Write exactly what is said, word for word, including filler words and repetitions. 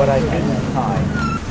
What I didn't time